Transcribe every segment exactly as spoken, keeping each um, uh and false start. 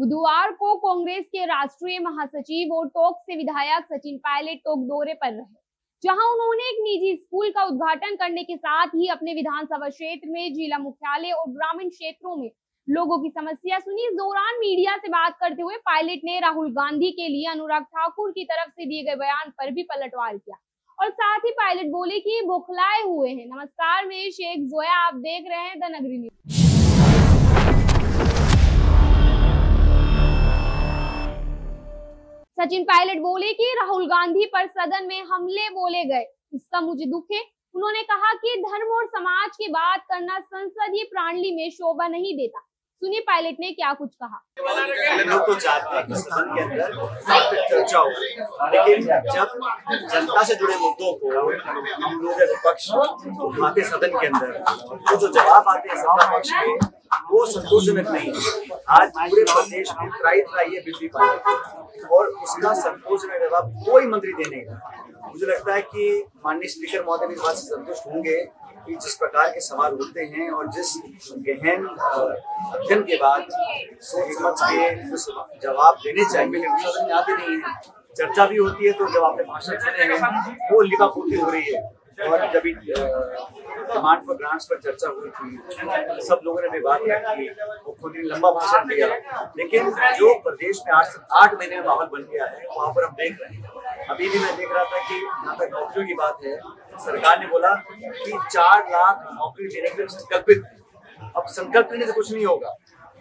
बुधवार को कांग्रेस के राष्ट्रीय महासचिव और टोंक से विधायक सचिन पायलट टोंक दौरे पर रहे, जहां उन्होंने एक निजी स्कूल का उद्घाटन करने के साथ ही अपने विधानसभा क्षेत्र में जिला मुख्यालय और ग्रामीण क्षेत्रों में लोगों की समस्या सुनी। इस दौरान मीडिया से बात करते हुए पायलट ने राहुल गांधी के लिए अनुराग ठाकुर की तरफ से दिए गए बयान पर भी पलटवार किया और साथ ही पायलट बोले कि बौखलाए हुए हैं। नमस्कार, मैं शेख जोया, आप देख रहे हैं द नगरी मीडिया। सचिन पायलट बोले कि राहुल गांधी पर सदन में हमले बोले गए, इसका मुझे दुख है। उन्होंने कहा कि धर्म और समाज की बात करना संसदीय प्रणाली में शोभा नहीं देता। सुनिए पायलट ने क्या कुछ कहा। लोग तो चाहते हैं कि सदन के अंदर चर्चा हो, लेकिन जब जनता से जुड़े मुद्दों को लोग विपक्ष उठाते सदन के अंदर, तो जो जवाब आते हैं सत्ता पक्ष के वो संतोषजनक नहीं। आज पूरे प्रदेश में ट्राई ट्राई है बिजली पानी और उसका संतोषजनक जवाब कोई मंत्री दे नहीं रहा। मुझे लगता है कि माननीय स्पीकर महोदय भी इस बात से संतुष्ट होंगे कि जिस प्रकार के सवाल होते हैं और जिस गहन अध्ययन के बाद सोच समझ के जवाव देने चाहिए, लेकिन सदन में आते नहीं है। चर्चा भी होती है तो जब आपने भाषण सुने हैं वो लिपापोती हो रही है। और जब डिमांड फॉर ग्रांट्स पर चर्चा हुई थी, सब लोगों ने भी बात की, वो खुद ही लंबा भाषण दिया, लेकिन जो प्रदेश में आठ आठ महीने में माहौल बन गया है वहाँ पर हम देख रहे हैं। अभी भी मैं देख रहा था कि जहाँ तक नौकरियों की बात है, सरकार ने बोला कि चार लाख नौकरी देने के लिए संकल्पित। अब संकल्प लेने से कुछ नहीं होगा,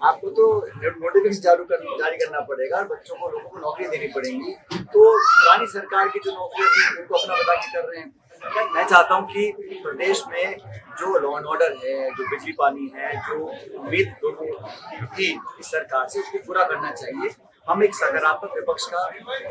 आपको तो नोटिफिकेशन जारी करना जारी करना पड़ेगा और बच्चों को लोगों को नौकरी देनी पड़ेगी। तो पुरानी सरकार की जो नौकरियां थी उनको अपना बता के कर रहे हैं। मैं चाहता हूं कि प्रदेश में जो लॉ एंड ऑर्डर है, जो बिजली पानी है, जो उम्मीद लोगों की थी इस सरकार से, उसको पूरा करना चाहिए। हम एक सकारात्मक विपक्ष का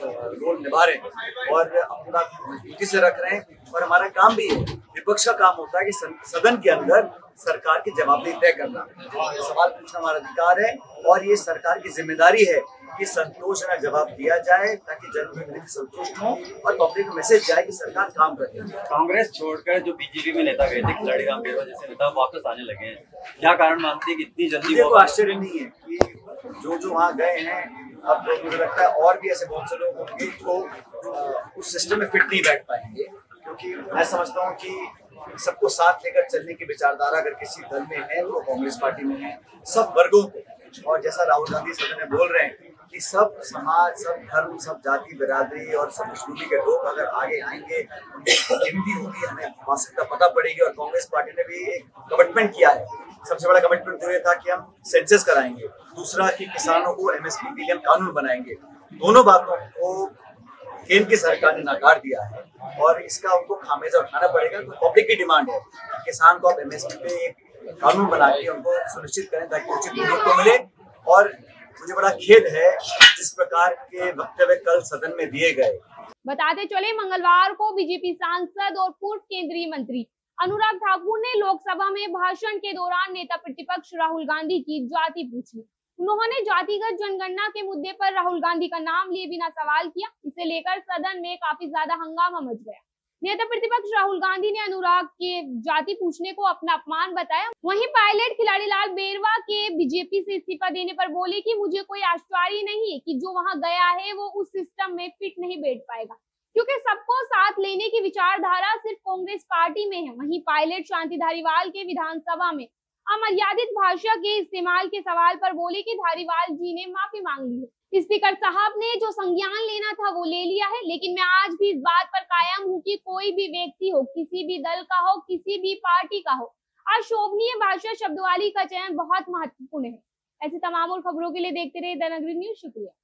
रोल निभा रहे हैं और अपना मजबूती से रख रहे हैं। और हमारा काम भी है, विपक्ष का काम होता है कि सदन के अंदर सरकार की जवाबदेही तय करना, सवाल पूछना हमारा अधिकार है और ये सरकार की जिम्मेदारी है कि संतोषजनक जवाब दिया जाए ताकि जनप्रतिनिधि संतुष्ट हो और पब्लिक को मैसेज जाए कि सरकार काम कर रही है। कांग्रेस छोड़कर जो बीजेपी में नेता गए थे, लाल बेरवा जैसे नेता वापस आने लगे हैं, क्या कारण मानते हैं कि इतनी जल्दी? आश्चर्य नहीं है कि जो जो वहाँ गए हैं, अब लोग मुझे लगता है और भी ऐसे बहुत से लोग होंगे जो उस सिस्टम में फिट नहीं बैठ पाएंगे, क्योंकि मैं समझता हूँ कि सबको साथ लेकर चलने की विचारधारा अगर किसी दल में है वो कांग्रेस पार्टी में है। सब वर्गों को, और जैसा राहुल गांधी सदन में बोल रहे हैं कि सब समाज, सब धर्म, सब जाति बिरादरी और सब कश्मीरी के लोग अगर आगे आएंगे, हिंदी होगी, हमें वास्तविकता पता पड़ेगी। और कांग्रेस पार्टी ने भी एक कमिटमेंट किया है, सबसे बड़ा कमिटमेंट तो ये था कि हम सेंसस कराएंगे, दूसरा कि किसानों को एमएसपी के लिए हम कानून बनाएंगे। दोनों बातों को केंद्र की सरकार ने नकार दिया है और इसका उनको खामियाजा उठाना पड़ेगा। तो पब्लिक की डिमांड है कि किसान को आप एमएसपी पे एक कानून बना के उनको सुनिश्चित करें ताकि उचित मूल्य को मिले। और मुझे बड़ा खेद है जिस प्रकार के वक्तव्य कल सदन में दिए गए। बताते चले, मंगलवार को बीजेपी सांसद और पूर्व केंद्रीय मंत्री अनुराग ठाकुर ने लोकसभा में भाषण के दौरान नेता प्रतिपक्ष राहुल गांधी की जाति पूछी। उन्होंने जातिगत जनगणना के मुद्दे पर राहुल गांधी का नाम लिए बिना सवाल किया। इसे लेकर सदन में काफी ज्यादा हंगामा मच गया। नेता प्रतिपक्ष राहुल गांधी ने अनुराग के जाति पूछने को अपना अपमान बताया। वहीं पायलट खिलाड़ी लाल बेरवा के बीजेपी से इस्तीफा देने पर बोले कि मुझे कोई आश्चर्य नहीं है कि जो वहां गया है वो उस सिस्टम में फिट नहीं बैठ पाएगा, क्योंकि सबको साथ लेने की विचारधारा सिर्फ कांग्रेस पार्टी में है। वहीं पायलट शांति धारीवाल के विधानसभा में अमर्यादित भाषा के इस्तेमाल के सवाल पर बोले कि धारीवाल जी ने माफी मांग ली है, स्पीकर साहब ने जो संज्ञान लेना था वो ले लिया है, लेकिन मैं आज भी इस बात पर कायम हूँ कि कोई भी व्यक्ति हो, किसी भी दल का हो, किसी भी पार्टी का हो, अशोभनीय भाषा शब्दवाली का चयन बहुत महत्वपूर्ण है। ऐसी तमाम और खबरों के लिए देखते रहे द नगरी न्यूज। शुक्रिया।